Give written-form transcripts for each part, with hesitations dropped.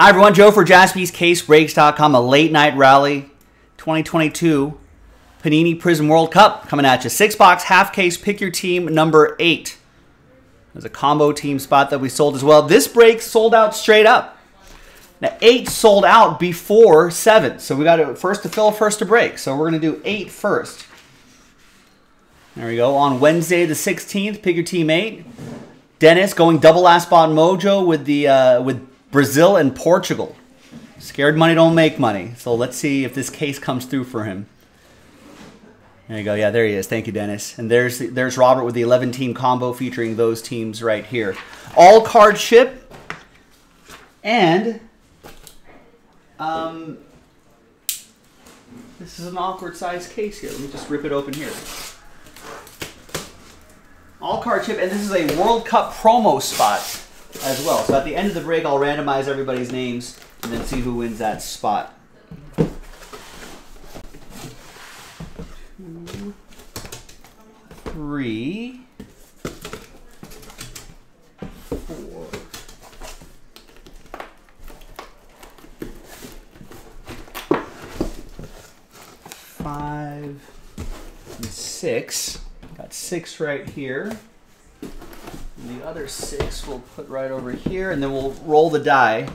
Hi everyone, Joe for JaspysCaseBreaks.com, a late night rally, 2022 Panini Prism World Cup coming at you. 6-box half case, pick your team number 8. There's a combo team spot that we sold as well. This break sold out straight up. Now 8 sold out before 7, so we got to first to fill, first to break. So we're going to do 8 first. There we go. On Wednesday the 16th, pick your team 8. Dennis going double last spot mojo with the with Brazil and Portugal. Scared money don't make money. So let's see if this case comes through for him. There you go. Yeah, there he is. Thank you, Dennis. And there's Robert with the 11-team combo featuring those teams right here. All card ship. And this is an awkward size case here. Let me just rip it open here. All card ship. And this is a World Cup promo spot as well. So at the end of the break, I'll randomize everybody's names and then see who wins that spot. Two, three, four, five, and 6. Got 6 right here. The other 6 we'll put right over here, and then we'll roll the die.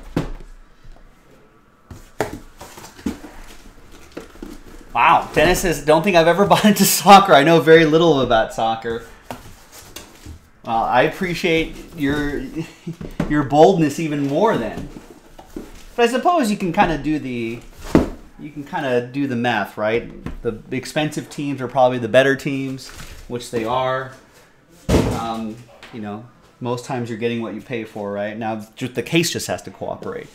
Wow, Dennis says, don't think I've ever bought into soccer. I know very little about soccer. Well, I appreciate your boldness even more then. But I suppose you can kind of do the math, right? The expensive teams are probably the better teams, which they are. You know, most times you're getting what you pay for, right? Now, just the case just has to cooperate.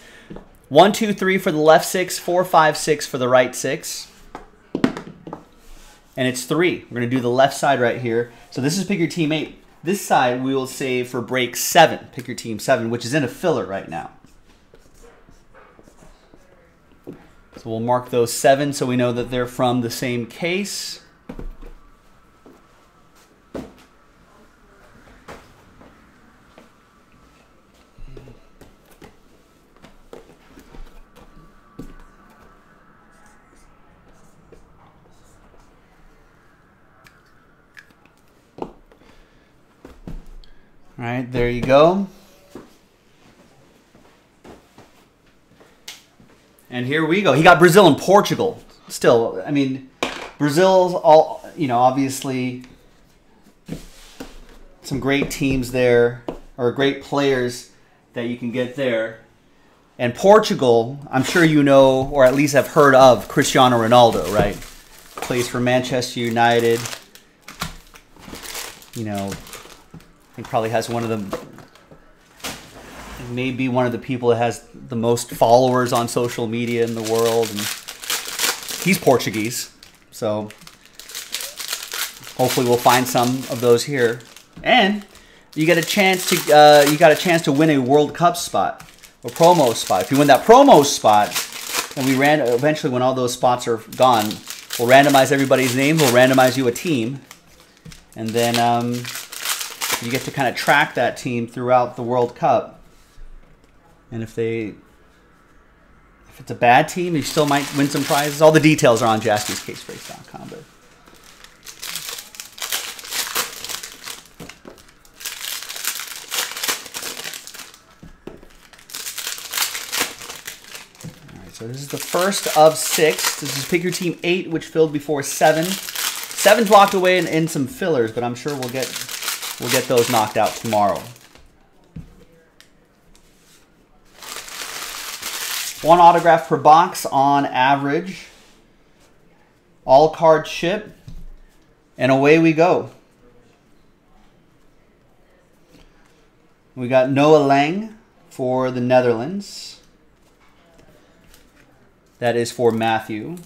1, 2, 3 for the left 6, 4, 5, 6 for the right 6. And it's 3. We're going to do the left side right here. So this is pick your team 8. This side we will save for break 7, pick your team 7, which is in a filler right now. So we'll mark those 7 so we know that they're from the same case. All right, there you go. And here we go. He got Brazil and Portugal. Still, I mean, Brazil's all, you know, obviously some great teams there or great players that you can get there. And Portugal, I'm sure you know, or at least have heard of Cristiano Ronaldo, right? Plays for Manchester United. You know, he probably has one of the, maybe one of the people that has the most followers on social media in the world. And he's Portuguese, so hopefully we'll find some of those here. And you get a chance to win a World Cup spot, a promo spot. If you win that promo spot, and we ran eventually when all those spots are gone, we'll randomize everybody's name. We'll randomize you a team, and then you get to kind of track that team throughout the World Cup. And if it's a bad team, you still might win some prizes. All the details are on JaspysCaseBreaks.com. All right, so this is the first of 6. This is pick your team 8, which filled before 7. 7's locked away in some fillers, but I'm sure we'll get... we'll get those knocked out tomorrow. One autograph per box on average. All card ship. And away we go. We got Noah Lang for the Netherlands. That is for Matthew.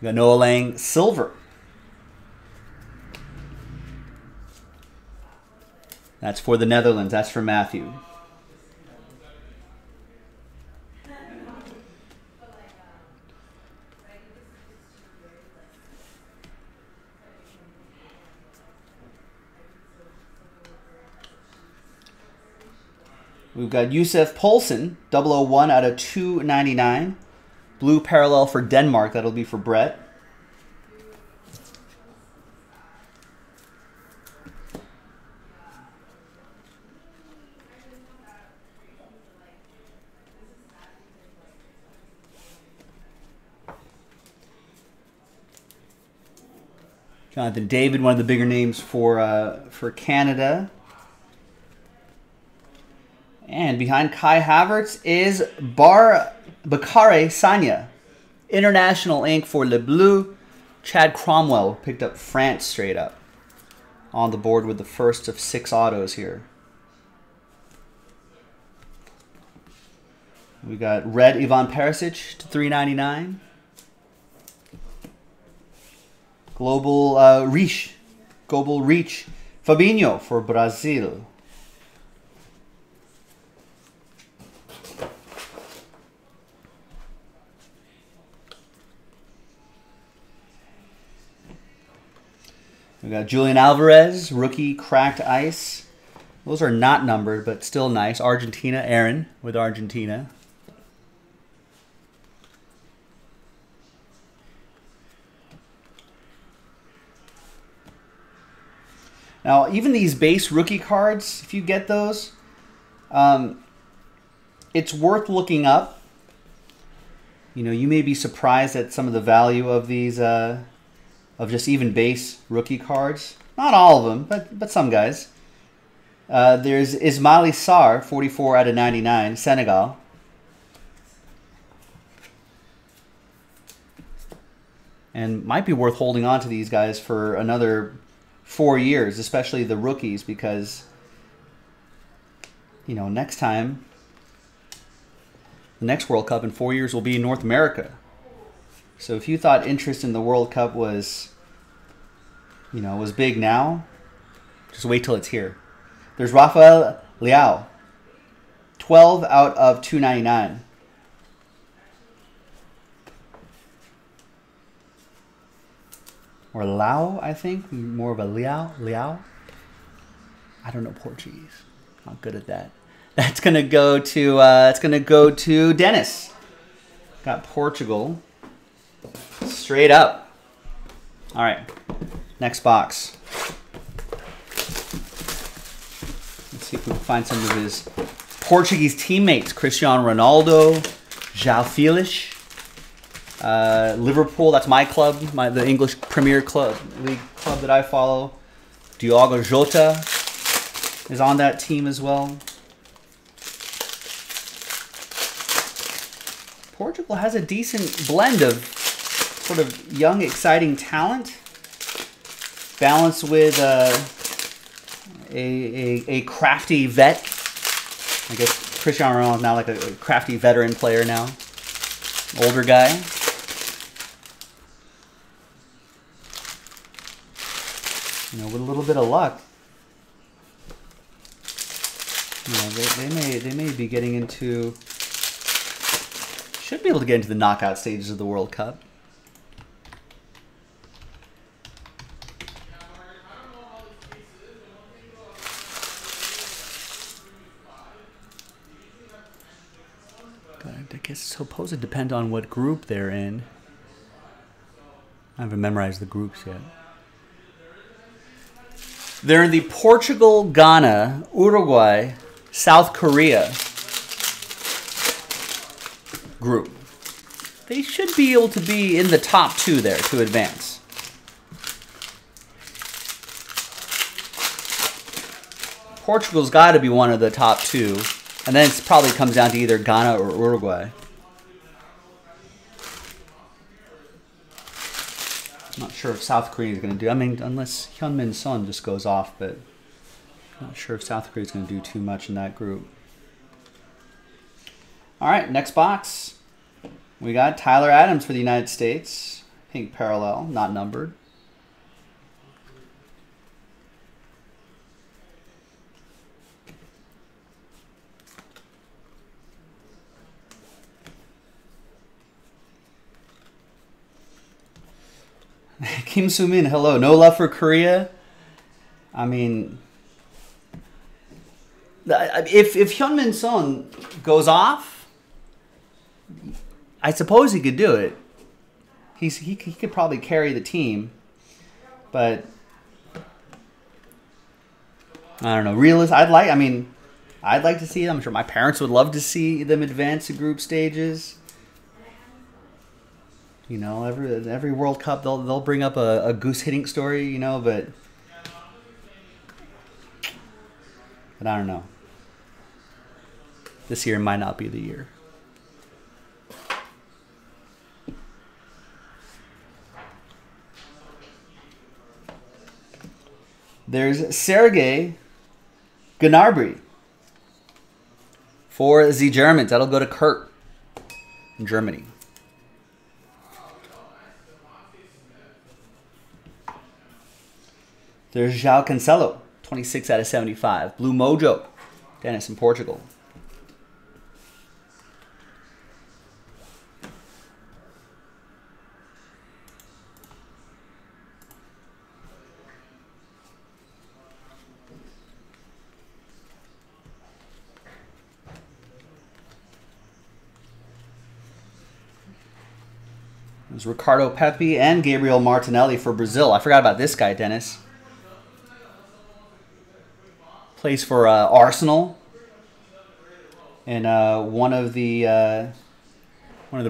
We got Noah Lang silver. That's for the Netherlands. That's for Matthew. We've got Yusuf Poulsen, 001 out of 299. Blue parallel for Denmark. That'll be for Brett. Jonathan David, one of the bigger names for Canada. And behind Kai Havertz is Bakare Sanya. International ink for Le Bleu. Chad Cromwell picked up France straight up. On the board with the first of 6 autos here. We got red Ivan Parasic to 399. Global Reach. Fabinho for Brazil. We got Julian Alvarez, rookie cracked ice. Those are not numbered, but still nice. Argentina, Aaron with Argentina. Now, even these base rookie cards, if you get those, it's worth looking up. You know, you may be surprised at some of the value of these. Of just even base rookie cards. Not all of them, but some guys. There's Ismaïla Sarr, 44 out of 99, Senegal. And might be worth holding on to these guys for another 4 years, especially the rookies, because, you know, next time, the next World Cup in 4 years will be in North America. So if you thought interest in the World Cup was, you know, was big now, just wait till it's here. There's Rafael Leão, 12 out of 299. Or Leão, I think, more of a Leão. I don't know Portuguese. Not good at that. That's gonna go to Dennis. Got Portugal. Straight up. All right, next box. Let's see if we can find some of his Portuguese teammates. Cristiano Ronaldo, João Felix, Liverpool. That's my club, the English Premier League club that I follow. Diogo Jota is on that team as well. Portugal has a decent blend of sort of young, exciting talent, balanced with a crafty vet. I guess Cristiano Ronaldo is now like a crafty veteran player now, older guy. You know, with a little bit of luck, you know, they may be getting into, should be able to get into the knockout stages of the World Cup. I guess it's supposed to depend on what group they're in. I haven't memorized the groups yet. They're in the Portugal, Ghana, Uruguay, South Korea group. They should be able to be in the top 2 there to advance. Portugal's got to be one of the top 2. And then it probably comes down to either Ghana or Uruguay. I'm not sure if South Korea is going to do. I mean, unless Heung-min Son just goes off, but I'm not sure if South Korea is going to do too much in that group. All right, next box. We got Tyler Adams for the United States. Pink parallel, not numbered. Kim Soo-min, hello. No love for Korea. I mean, If Heung-min Son goes off, I suppose he could do it. He could probably carry the team, but I don't know. I'd like to see them. I'm sure my parents would love to see them advance to group stages. You know, every World Cup they'll bring up a goose hitting story, you know, but I don't know. This year might not be the year. There's Sergei Gnabry for the Germans. That'll go to Kurt in Germany. There's João Cancelo, 26 out of 75. Blue Mojo, Dennis in Portugal. There's Ricardo Pepi and Gabriel Martinelli for Brazil. I forgot about this guy, Dennis. Plays for Arsenal, and one of the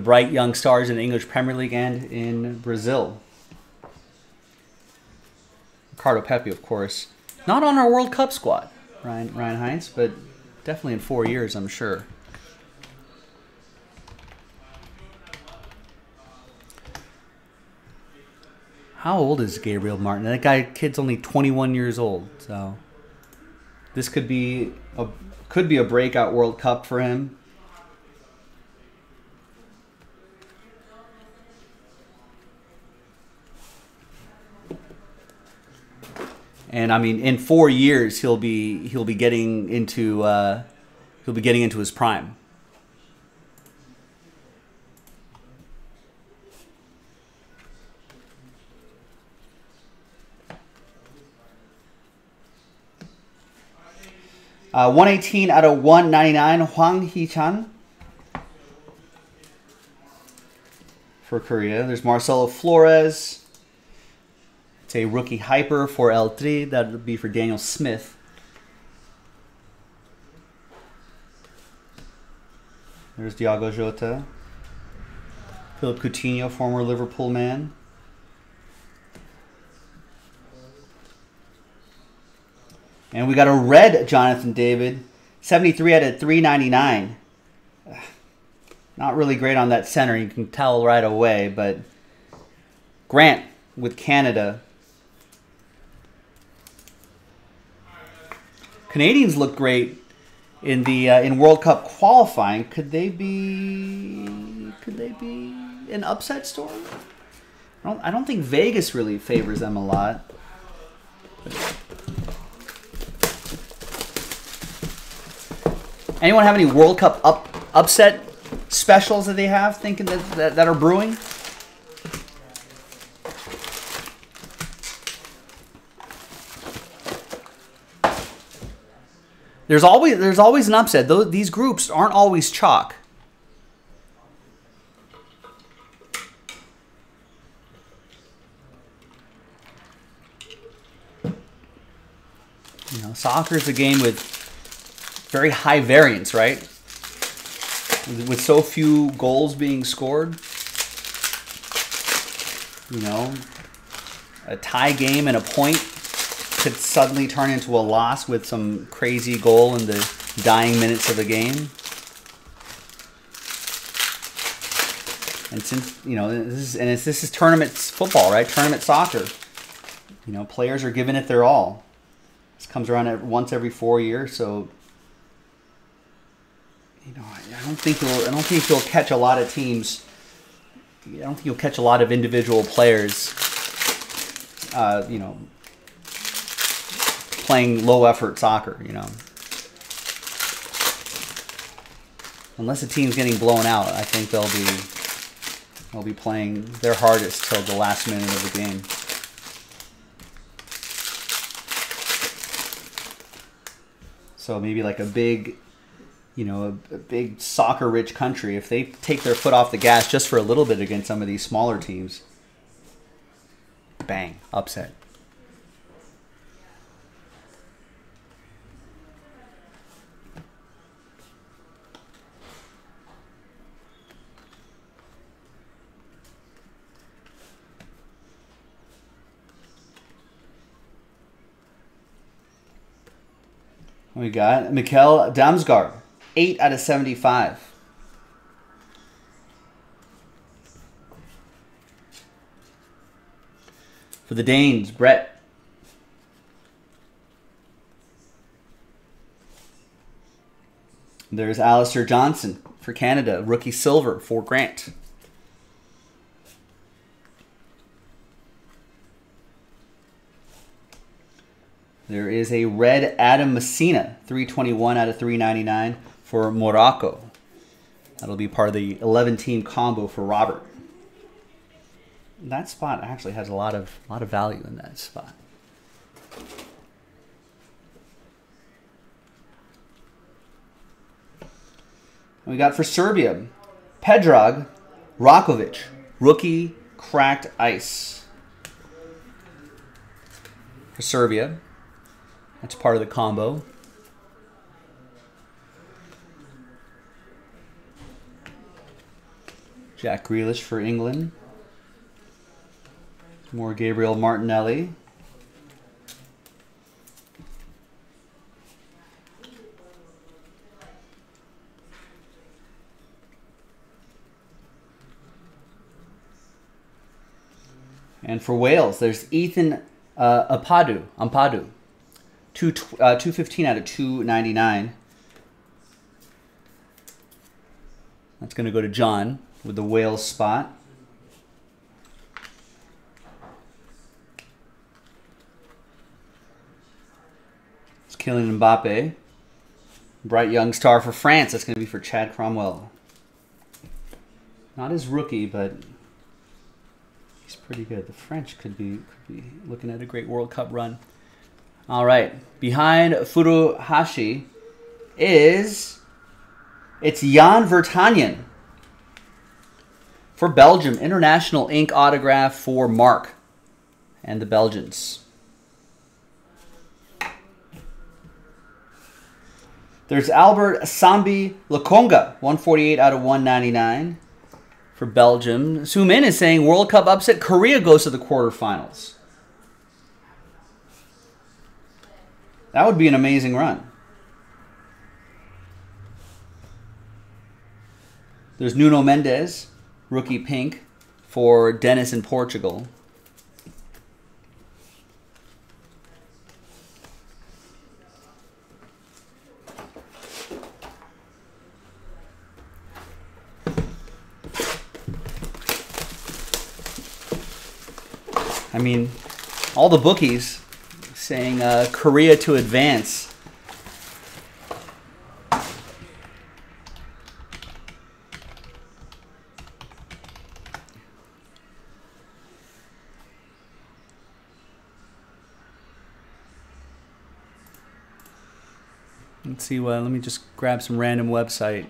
bright young stars in the English Premier League and in Brazil. Ricardo Pepi, of course, not on our World Cup squad, Ryan Heinz, but definitely in 4 years, I'm sure. How old is Gabriel Martin? That kid's only 21 years old. So this could be a breakout World Cup for him. And I mean, in 4 years he'll be getting into his prime. .118 out of 199, Hwang Hee-chan for Korea. There's Marcelo Flores. It's a rookie hyper for L3. That would be for Daniel Smith. There's Diogo Jota. Philip Coutinho, former Liverpool man. And we got a red Jonathan David, 73 out of 399. Not really great on that center. You can tell right away, but Grant with Canada. Canadians look great in the World Cup qualifying. Could they be an upset story? I don't think Vegas really favors them a lot. Anyone have any World Cup upset specials that they have thinking that are brewing? There's always an upset. Though these groups aren't always chalk. You know, soccer is a game with very high variance, right? With so few goals being scored, you know, a tie game and a point could suddenly turn into a loss with some crazy goal in the dying minutes of a game. And since, you know, this is tournament football, right? Tournament soccer. You know, players are giving it their all. This comes around once every 4 years, so. You know, I don't think you'll catch a lot of teams. I don't think you'll catch a lot of individual players, you know, playing low-effort soccer, you know. Unless the team's getting blown out, I think they'll be playing their hardest till the last minute of the game. So maybe like a big, you know, a big soccer-rich country, if they take their foot off the gas just for a little bit against some of these smaller teams, bang, upset. We got Mikael Damsgaard, 8/75. For the Danes, Brett. There's Alistair Johnson for Canada, rookie silver for Grant. There is a red Adam Messina, 3/21 out of 399 for Morocco. That'll be part of the 11-team combo for Robert. That spot actually has a lot of value in that spot. And we got for Serbia, Predrag Rakovic, rookie cracked ice for Serbia. That's part of the combo. Jack Grealish for England. More Gabriel Martinelli. And for Wales, there's Ethan Ampadu. 215 out of 299. That's going to go to John with the Wales spot. It's Kylian Mbappe. Bright young star for France. That's going to be for Chad Cromwell. Not his rookie, but he's pretty good. The French could be looking at a great World Cup run. All right, behind Furuhashi it's Jan Vertonghen for Belgium. International ink autograph for Mark and the Belgians. There's Albert Sambi Lokonga, 148 out of 199 for Belgium. Sumin is saying World Cup upset. Korea goes to the quarterfinals. That would be an amazing run. There's Nuno Mendes, rookie pink, for Dennis in Portugal. I mean, all the bookies saying Korea to advance. Let's see. Well, let me just grab some random website.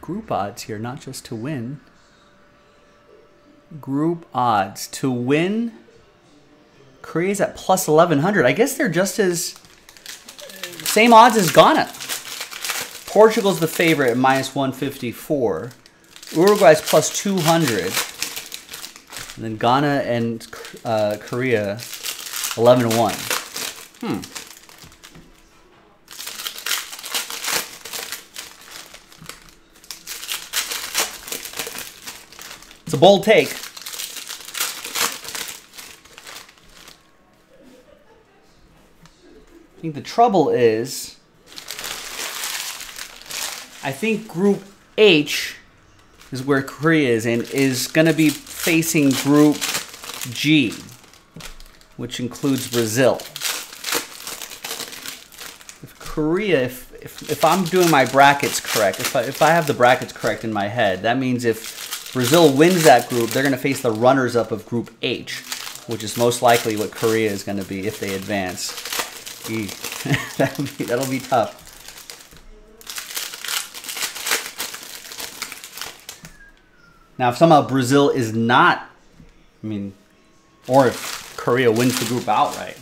Group odds here, not just to win. Group odds to win. Korea's at +1100. I guess they're just as same odds as Ghana. Portugal's the favorite at -154. Uruguay's +200. And then Ghana and Korea 11-1. It's a bold take. I think the trouble is, I think Group H is where Korea is and is going to be facing Group G. which includes Brazil. If Korea, if I'm doing my brackets correct, if I have the brackets correct in my head, that means if Brazil wins that group, they're going to face the runners-up of Group H, which is most likely what Korea is going to be if they advance. That'll be tough. Now, if somehow Brazil is not, I mean, or if Korea wins the group outright,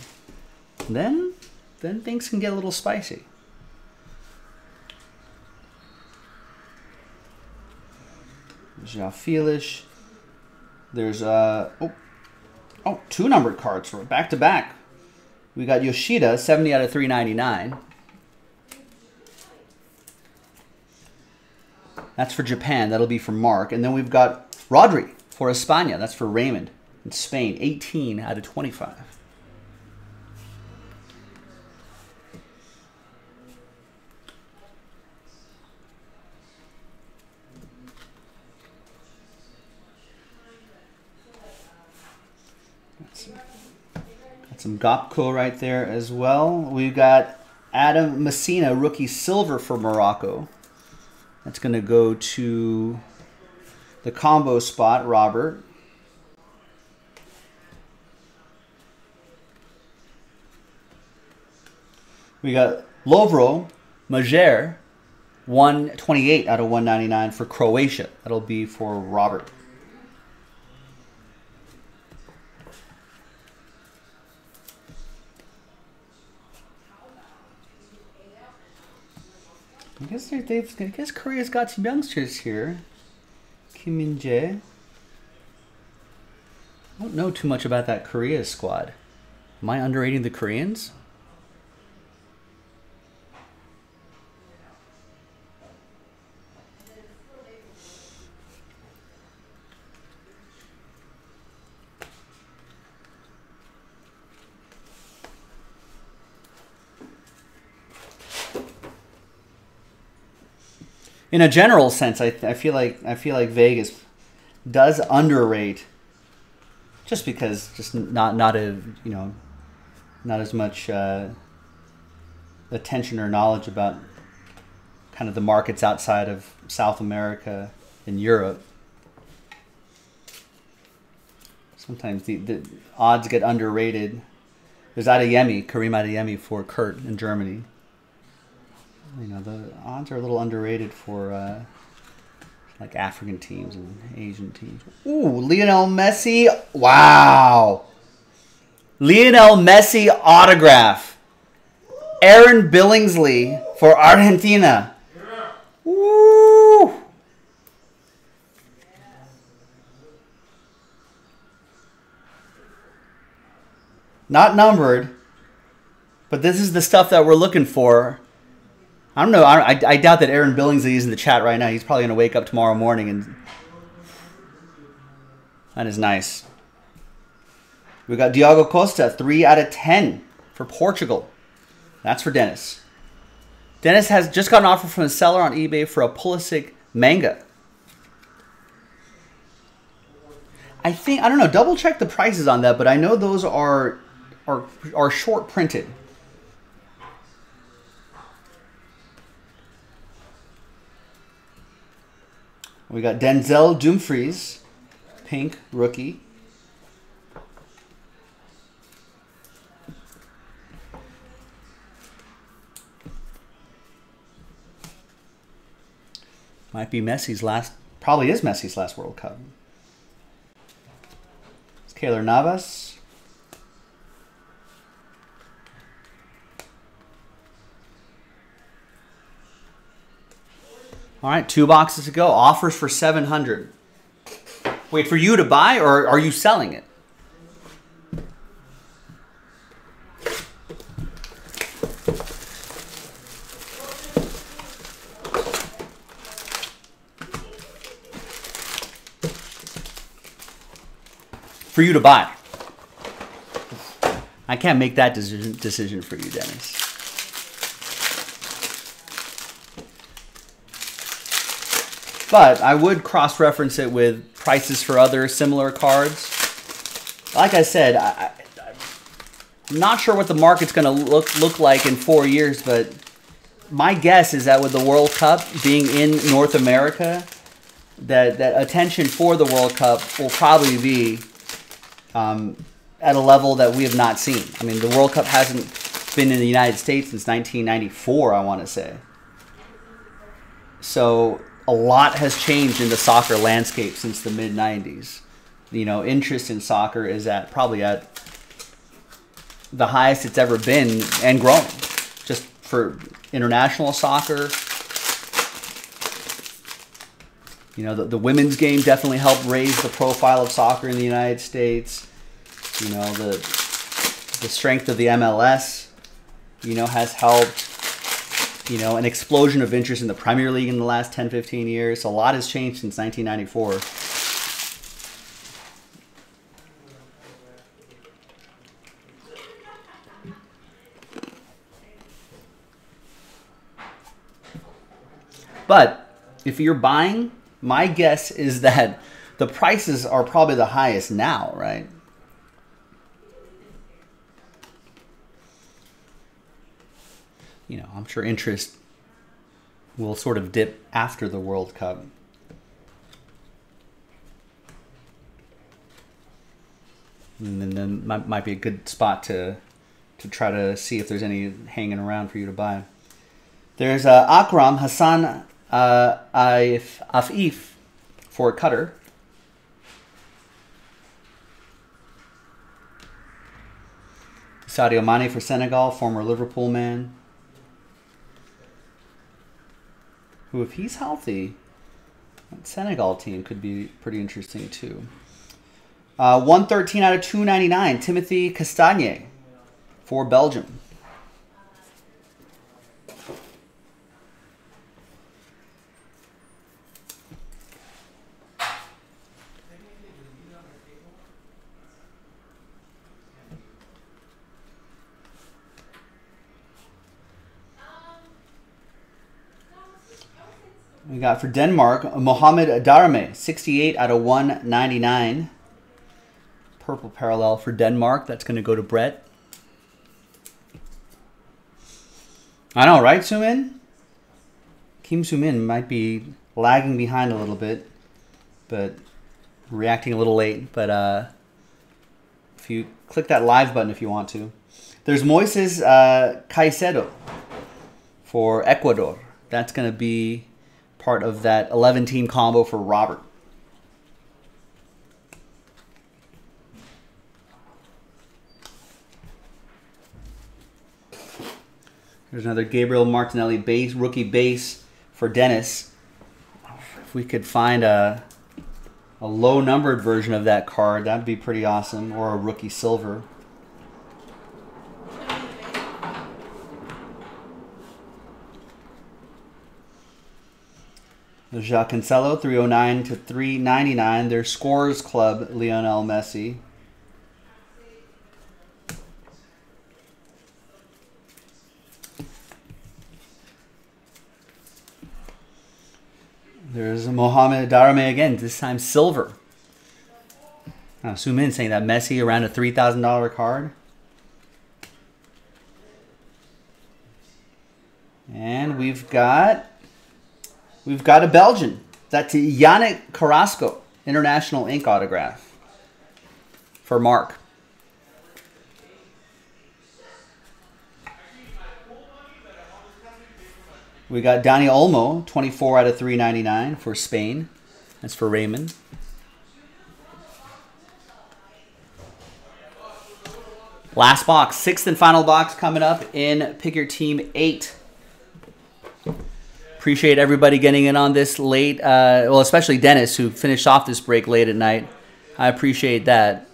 then things can get a little spicy. João Felix. There's two numbered cards back to back. We got Yoshida, 70 out of 399. That's for Japan. That'll be for Mark. And then we've got Rodri for España. That's for Raymond in Spain, 18 out of 25. That's some Gopko right there as well. We've got Adam Messina, rookie silver for Morocco. That's going to go to the combo spot, Robert. We got Lovro Majer, 128 out of 199 for Croatia. That'll be for Robert. I guess Korea's got some youngsters here. Kim Min Jae. I don't know too much about that Korea squad. Am I underrating the Koreans? In a general sense, I feel like Vegas does underrate, just because not as much attention or knowledge about kind of the markets outside of South America and Europe. Sometimes the odds get underrated. There's Adeyemi, Karim Adeyemi for Kurt in Germany. You know, the odds are a little underrated for like African teams and Asian teams. Ooh, Lionel Messi. Wow. Lionel Messi autograph. Aaron Billingsley for Argentina. Ooh. Not numbered, but this is the stuff that we're looking for. I don't know. I doubt that Aaron Billingsley is in the chat right now. He's probably going to wake up tomorrow morning, and that is nice. We got Diogo Costa, 3 out of 10 for Portugal. That's for Dennis. Dennis has just got an offer from a seller on eBay for a Pulisic manga. I don't know. Double check the prices on that, but I know those are short printed. We got Denzel Dumfries, pink, rookie. Might be Messi's last, probably is Messi's last World Cup. It's Keylor Navas. All right, 2 boxes to go. Offers for $700. Wait, for you to buy, or are you selling it? For you to buy. I can't make that decision for you, Dennis. But I would cross-reference it with prices for other similar cards. Like I said, I'm not sure what the market's going to look like in 4 years, but my guess is that with the World Cup being in North America, that attention for the World Cup will probably be at a level that we have not seen. I mean, the World Cup hasn't been in the United States since 1994, I want to say. So a lot has changed in the soccer landscape since the mid-90s. You know, interest in soccer is at probably at the highest it's ever been and growing, just for international soccer. You know, the women's game definitely helped raise the profile of soccer in the United States. You know, the strength of the MLS, you know, has helped. You know, an explosion of interest in the Premier League in the last 10, 15 years. A lot has changed since 1994. But if you're buying, my guess is that the prices are probably the highest now, right? You know, I'm sure interest will sort of dip after the World Cup. And then that might be a good spot to try to see if there's any hanging around for you to buy. There's Akram Hassan Afif for Qatar. Sadio Mane for Senegal, former Liverpool man, who, if he's healthy, that Senegal team could be pretty interesting too. 113 out of 299, Timothy Castagne for Belgium. We got for Denmark, Mohammed Daramy, 68 out of 199. Purple parallel for Denmark. That's going to go to Brett. I know, right, Soomin? Kim Soomin might be lagging behind a little bit, but reacting a little late. But if you click that live button if you want to. There's Moises Caicedo for Ecuador. That's going to be part of that 11-team combo for Robert. There's another Gabriel Martinelli base, rookie base for Dennis. If we could find a low-numbered version of that card, that'd be pretty awesome, or a rookie silver. Jacques Cancelo, 309 to 399. Their Scorers Club, Lionel Messi. There's Mohammed Daramy again, this time silver. Now, zoom in, saying that Messi around a $3,000 card. And we've got a Belgian. That's Yannick Carrasco, International Ink autograph for Mark. We got Dani Olmo, 24 out of 399 for Spain. That's for Raymond. Last box, sixth and final box coming up in Pick Your Team 8. Appreciate everybody getting in on this late, well, especially Dennis, who finished off this break late at night. I appreciate that.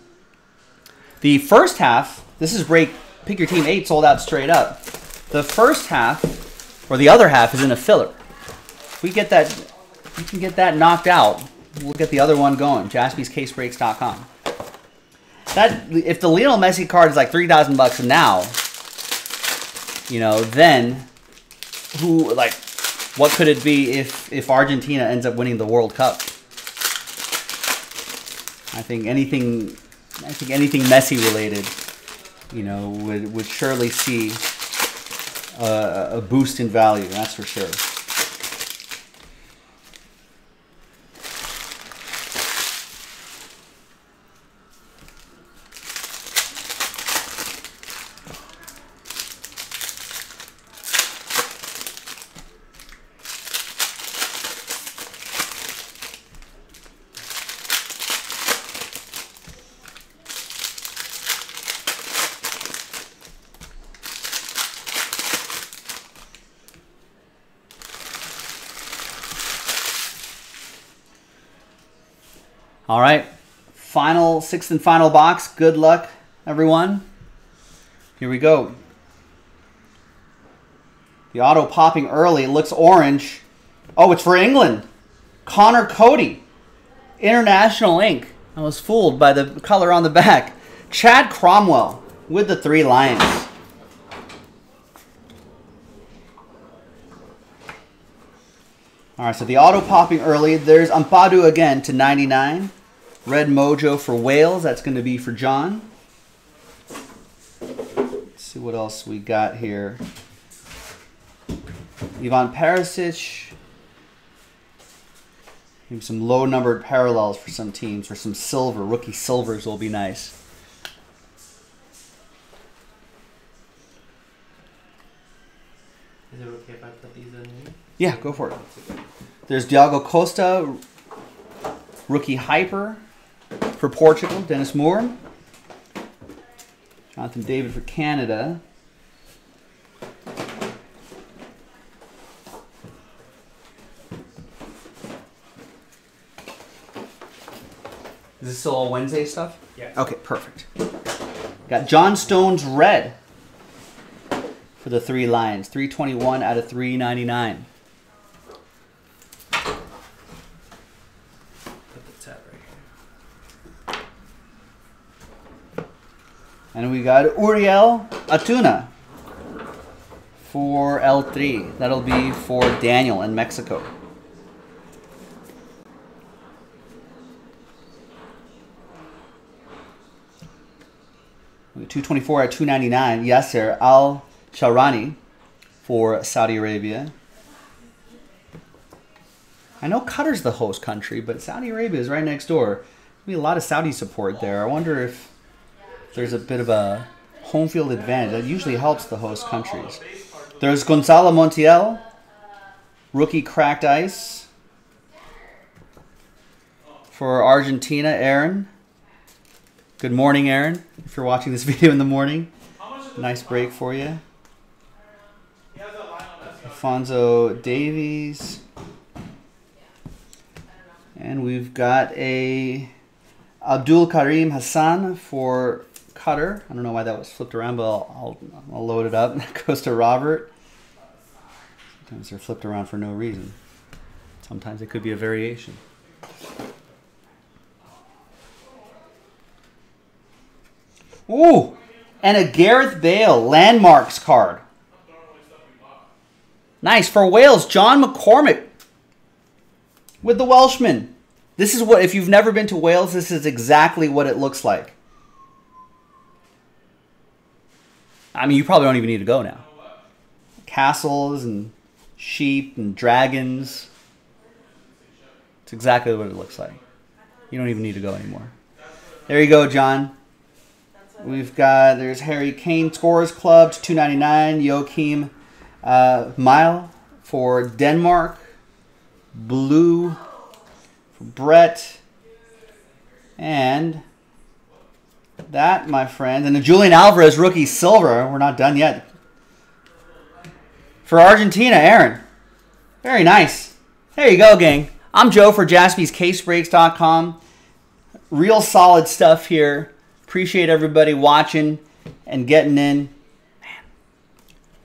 The first half, this is break, Pick Your Team 8 sold out straight up. The first half, or the other half, is in a filler. If we get that, you can get that knocked out, we'll get the other one going, JaspysCaseBreaks.com. That, if the Lionel Messi card is like $3,000 now, you know, then who, like, what could it be if Argentina ends up winning the World Cup? I think anything Messi related you know, would surely see a boost in value, that's for sure. All right, final, sixth and final box. Good luck, everyone. Here we go. The auto popping early, looks orange. Oh, it's for England. Connor Cody, International Ink. I was fooled by the color on the back. Chad Cromwell with the Three Lions. All right, so the auto popping early. There's Ampadu again to 99. Red Mojo for Wales. That's going to be for John. Let's see what else we got here. Ivan Parasic. Maybe some low-numbered parallels for some teams, or some silver. Rookie silvers will be nice. Is it okay if I put these in here? Yeah, go for it. There's Diogo Costa, rookie hyper for Portugal, Dennis Moore. Jonathan David for Canada. Is this still all Wednesday stuff? Yeah. Okay, perfect. Got John Stone's red for the Three Lions, 321 out of 399. And we got Uriel Atuna for L3. That'll be for Daniel in Mexico. $224 at 299. Yasser Al Charani for Saudi Arabia. I know Qatar's the host country, but Saudi Arabia is right next door. There'll be a lot of Saudi support there. I wonder if there's a bit of a home field advantage. That usually helps the host countries. There's Gonzalo Montiel, rookie cracked ice. For Argentina, Aaron. Good morning, Aaron, if you're watching this video in the morning. Nice break for you. Alfonso Davies. And we've got a Abdul Karim Hassan for Cutter. I don't know why that was flipped around, but I'll load it up. That goes to Robert. Sometimes they're flipped around for no reason. Sometimes it could be a variation. Ooh! And a Gareth Bale Landmarks card. Nice. For Wales, John McCormick with the Welshman. This is what, if you've never been to Wales, this is exactly what it looks like. I mean, you probably don't even need to go now. Castles and sheep and dragons. It's exactly what it looks like. You don't even need to go anymore. There you go, John. We've got, there's Harry Kane Scorers Club to 299. Joachim Mile for Denmark. Blue for Brett. And that, my friend, and the Julian Alvarez rookie silver. We're not done yet. For Argentina, Aaron. Very nice. There you go, gang. I'm Joe for JaspysCaseBreaks.com. Real solid stuff here. Appreciate everybody watching and getting in. Man,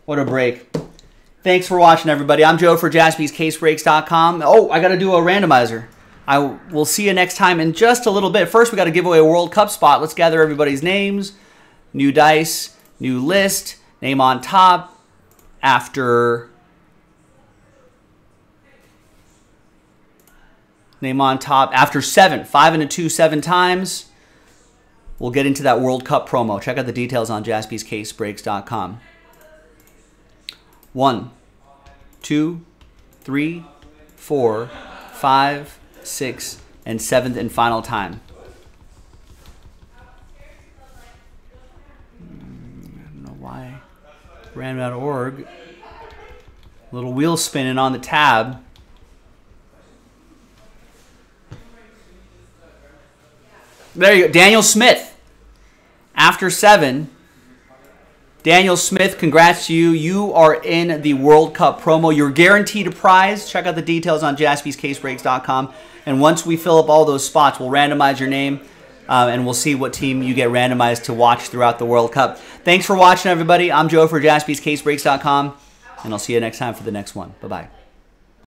what a break. Thanks for watching, everybody. I'm Joe for JaspysCaseBreaks.com. Oh, I got to do a randomizer. I will see you next time in just a little bit. First, we got to give away a World Cup spot. Let's gather everybody's names, new dice, new list, name on top after seven. 5 and a 2, 7 times. We'll get into that World Cup promo. Check out the details on JaspysCaseBreaks.com. 1, 2, 3, 4, 5, 6, and 7th and final time. I don't know why. Random.org. Little wheel spinning on the tab. There you go. Daniel Smith. After 7. Daniel Smith, congrats to you. You are in the World Cup promo. You're guaranteed a prize. Check out the details on JaspysCaseBreaks.com. And once we fill up all those spots, we'll randomize your name, and we'll see what team you get randomized to watch throughout the World Cup. Thanks for watching, everybody. I'm Joe for JaspysCaseBreaks.com, and I'll see you next time for the next one. Bye-bye.